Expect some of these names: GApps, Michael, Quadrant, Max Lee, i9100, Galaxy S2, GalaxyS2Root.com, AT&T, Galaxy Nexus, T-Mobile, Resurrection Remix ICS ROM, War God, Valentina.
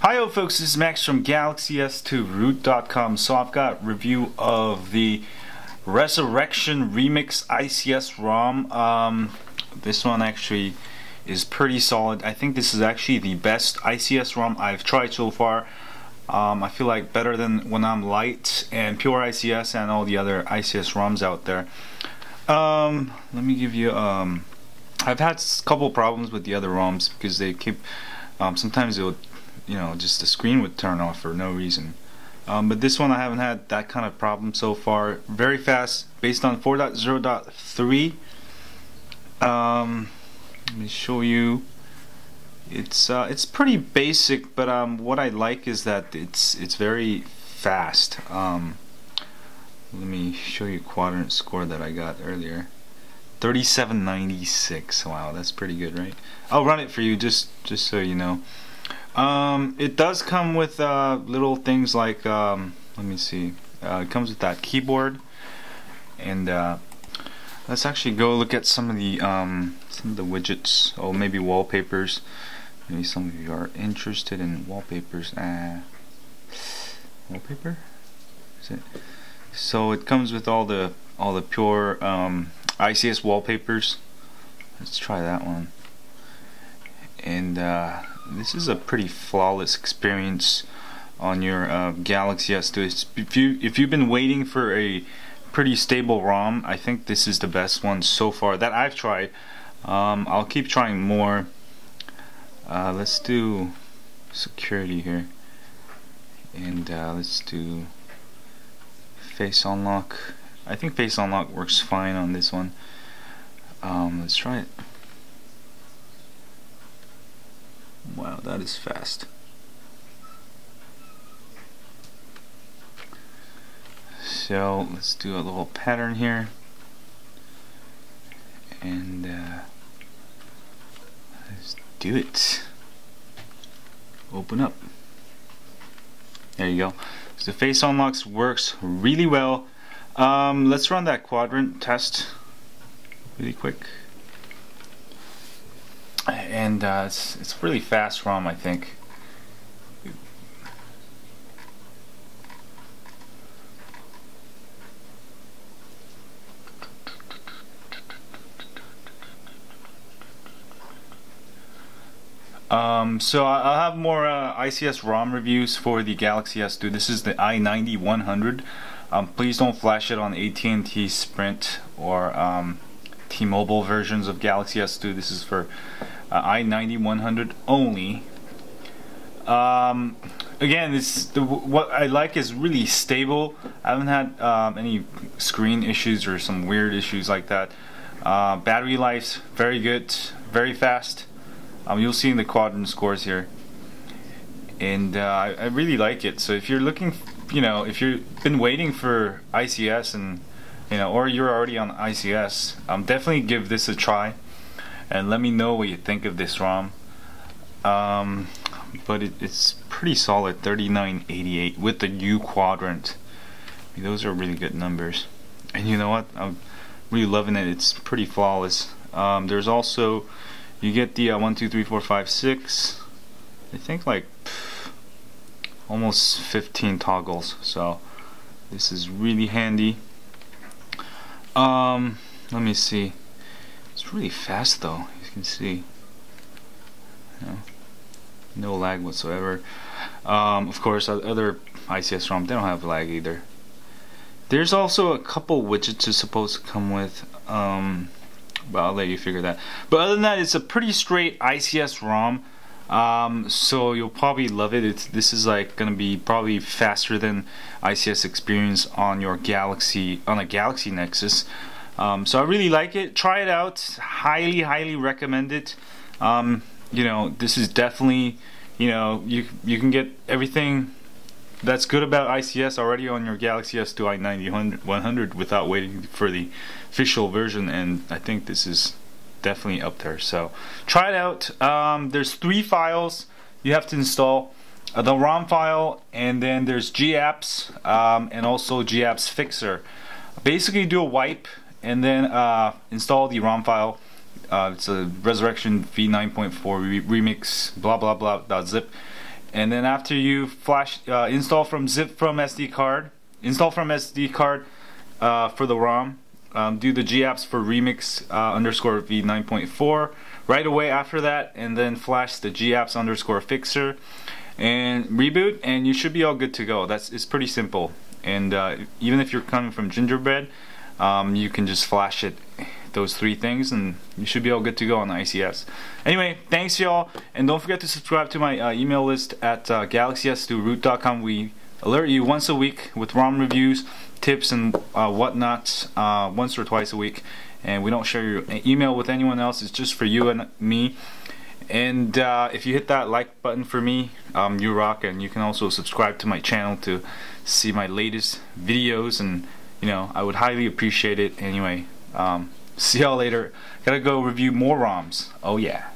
Hi folks, this is Max from GalaxyS2Root.com. So I've got a review of the Resurrection Remix ICS ROM. This one actually is pretty solid. I think this is actually the best ICS ROM I've tried so far. I feel like better than When I'm Light and Pure ICS and all the other ICS ROMs out there. Let me give you, I've had a couple problems with the other ROMs because they keep, sometimes it will, just the screen would turn off for no reason. But this one I haven't had that kind of problem so far. Very fast, based on 4.0.3. Let me show you. It's pretty basic, but what I like is that it's very fast. Let me show you Quadrant score that I got earlier. 3796. Wow, that's pretty good, right? I'll run it for you just so you know. It does come with little things like, let me see, it comes with that keyboard, and let's actually go look at some of the widgets. Oh, maybe wallpapers. Maybe some of you are interested in wallpapers. Wallpaper? Is it? So it comes with all the Pure ICS wallpapers. Let's try that one. And this is a pretty flawless experience on your Galaxy S2. If you've been waiting for a pretty stable ROM, I think this is the best one so far that I've tried. I'll keep trying more. Let's do security here, and let's do face unlock. I think face unlock works fine on this one. Let's try it. Wow, that is fast. So let's do a little pattern here, and let's do it. Open up. There you go. So the face unlocks works really well. Let's run that Quadrant test really quick. And it's really fast ROM, I think. So I'll have more ICS ROM reviews for the Galaxy S2. This is the i9100. Please don't flash it on AT&T, Sprint, or T-Mobile versions of Galaxy S2. This is for i9100 only. Again, what I like is really stable. I haven't had any screen issues or some weird issues like that. Battery life's very good, very fast. You'll see in the Quadrant scores here, and I really like it. So if you're looking, if you've been waiting for ICS, and or you're already on ICS, definitely give this a try. And let me know what you think of this ROM. But it's pretty solid, 3988 with the U Quadrant. I mean, those are really good numbers. And you know what? I'm really loving it. It's pretty flawless. There's also, you get the 1, 2, 3, 4, 5, 6, I think like almost 15 toggles. So this is really handy. Let me see. It's really fast though, you can see. No lag whatsoever. Of course, other ICS ROM, they don't have lag either. There's also a couple widgets it's supposed to come with, but I'll let you figure that. But other than that, it's a pretty straight ICS ROM, so you'll probably love it. This is like gonna be probably faster than ICS experience on your Galaxy, on a Galaxy Nexus. So I really like it. Try it out. Highly, highly recommend it. This is definitely, you can get everything that's good about ICS already on your Galaxy S2 i9100 without waiting for the official version, and I think this is definitely up there. So try it out. There's 3 files you have to install. The ROM file, and then there's GApps, and also GApps Fixer. Basically do a wipe, and then install the ROM file. It's a Resurrection v9.4 remix blah blah blah .zip, And then after you flash install from zip from SD card, install from SD card for the ROM, do the GApps for remix underscore v9.4 right away after that, and then flash the GApps underscore fixer and reboot, and you should be all good to go. It's pretty simple. And even if you're coming from Gingerbread, you can just flash it, those three things, and you should be all good to go on ICS. Anyway, thanks y'all, and don't forget to subscribe to my email list at GalaxyS2Root.com. We alert you once a week with ROM reviews, tips, and whatnot, once or twice a week, and we don't share your email with anyone else. It's just for you and me. And if you hit that like button for me, you rock. And you can also subscribe to my channel to see my latest videos, and you know, I would highly appreciate it. Anyway, see y'all later. Gotta go review more ROMs. Oh yeah.